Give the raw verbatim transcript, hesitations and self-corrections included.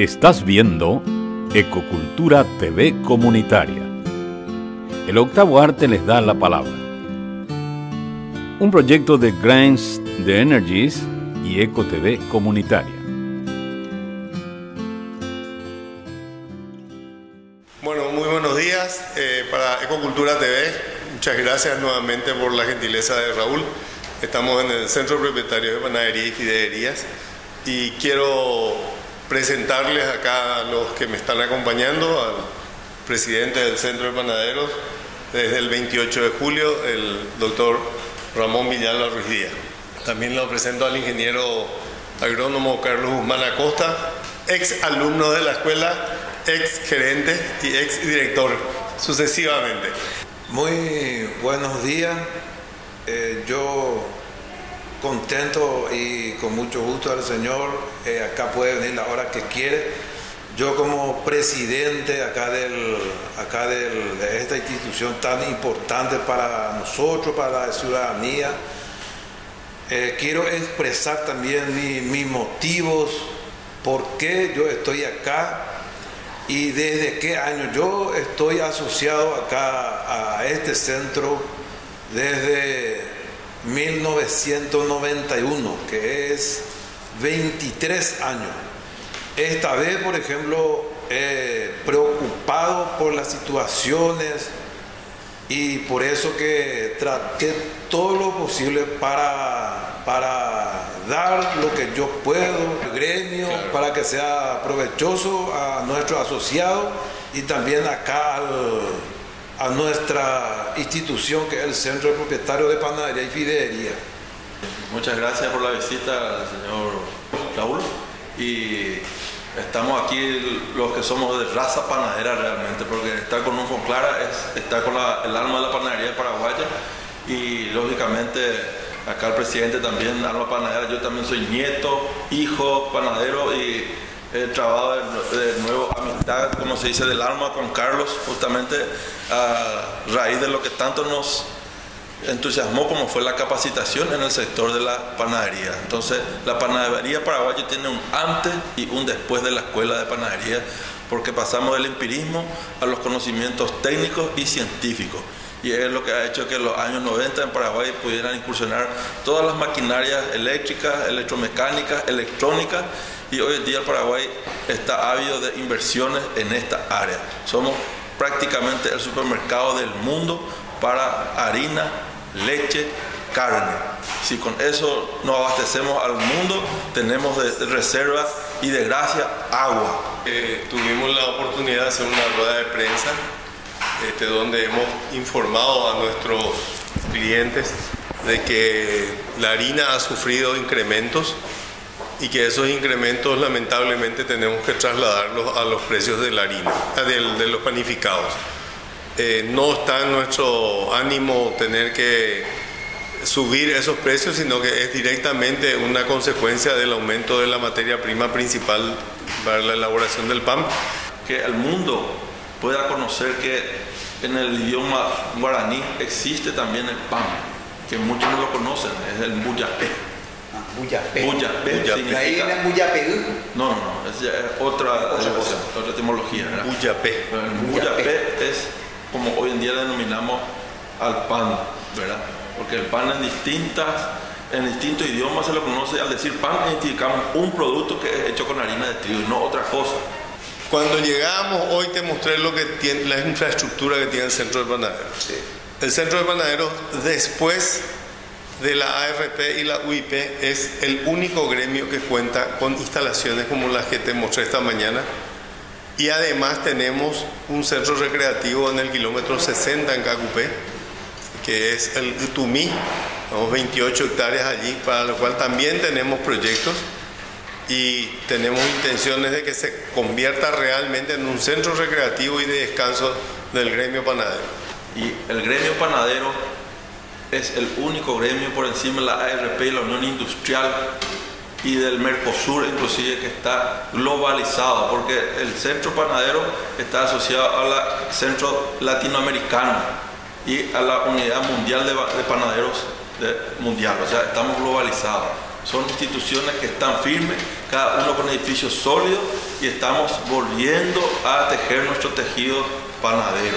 Estás viendo Ecocultura T V Comunitaria. El octavo arte les da la palabra. Un proyecto de Grimes de Energies y Eco T V Comunitaria. Bueno, muy buenos días eh, para Ecocultura T V. Muchas gracias nuevamente por la gentileza de Raúl. Estamos en el Centro de Propietarios de Panadería y Fideerías y quiero presentarles acá a los que me están acompañando, al presidente del Centro de Panaderos desde el veintiocho de julio, el doctor Ramón Villalba Ruiz Díaz. También lo presento al ingeniero agrónomo Carlos Guzmán Acosta, ex alumno de la escuela, ex gerente y ex director, sucesivamente. Muy buenos días. Eh, yo contento y con mucho gusto al Señor, eh, acá puede venir la hora que quiere. Yo como presidente acá, del, acá del, de esta institución tan importante para nosotros, para la ciudadanía, eh, quiero expresar también mi, mis motivos, por qué yo estoy acá y desde qué año yo estoy asociado acá a este centro desde mil novecientos noventa y uno, que es veintitrés años. Esta vez, por ejemplo, eh, preocupado por las situaciones y por eso que traté todo lo posible para, para dar lo que yo puedo al gremio, claro, para que sea provechoso a nuestros asociados y también acá al, a nuestra institución, que es el Centro de Propietarios de Panadería y Fideería. Muchas gracias por la visita, señor Raúl. Y estamos aquí los que somos de raza panadera realmente, porque estar con un Fonclara es estar con la, el alma de la panadería paraguaya. Y lógicamente acá el presidente también, alma panadera, yo también soy nieto, hijo, panadero y he trabajado de, de nuevo amistad, como se dice, del alma con Carlos, justamente a raíz de lo que tanto nos entusiasmó como fue la capacitación en el sector de la panadería. Entonces, la panadería paraguaya tiene un antes y un después de la escuela de panadería, porque pasamos del empirismo a los conocimientos técnicos y científicos. Y es lo que ha hecho que en los años noventa en Paraguay pudieran incursionar todas las maquinarias eléctricas, electromecánicas, electrónicas, y hoy en día el Paraguay está ávido de inversiones en esta área. Somos prácticamente el supermercado del mundo para harina, leche, carne. Si con eso nos abastecemos al mundo, tenemos de reserva y de gracia agua. Eh, tuvimos la oportunidad de hacer una rueda de prensa este, donde hemos informado a nuestros clientes de que la harina ha sufrido incrementos y que esos incrementos lamentablemente tenemos que trasladarlos a los precios de la harina, de, de los panificados. Eh, no está en nuestro ánimo tener que subir esos precios, sino que es directamente una consecuencia del aumento de la materia prima principal para la elaboración del pan. Que el mundo pueda conocer que en el idioma guaraní existe también el pan, que muchos no lo conocen, es el muyapé. Ah, muyapé. Muyapé. Muyapé. Significa... ¿Ahí era muyapé? No, no, no, es, es otra, otra, cosa. otra etimología. Muyapé. El muyapé es... como hoy en día denominamos al pan, ¿verdad? Porque el pan en distintas, en distintos idiomas se lo conoce. Al decir pan, indicamos un producto que es hecho con harina de trigo y no otra cosa. Cuando llegamos hoy te mostré lo que tiene, la infraestructura que tiene el Centro de Panaderos. Sí. El Centro de Panaderos, después de la A R P y la U I P, es el único gremio que cuenta con instalaciones como las que te mostré esta mañana. Y además tenemos un centro recreativo en el kilómetro sesenta en Cacupé, que es el Tumí, tenemos veintiocho hectáreas allí, para lo cual también tenemos proyectos y tenemos intenciones de que se convierta realmente en un centro recreativo y de descanso del gremio panadero. Y el gremio panadero es el único gremio por encima de la A R P y la Unión Industrial y del Mercosur, inclusive, que está globalizado, porque el centro panadero está asociado al centro latinoamericano y a la unidad mundial de, de panaderos de mundial, o sea, estamos globalizados. Son instituciones que están firmes, cada uno con edificios sólidos, y estamos volviendo a tejer nuestro tejido panadero.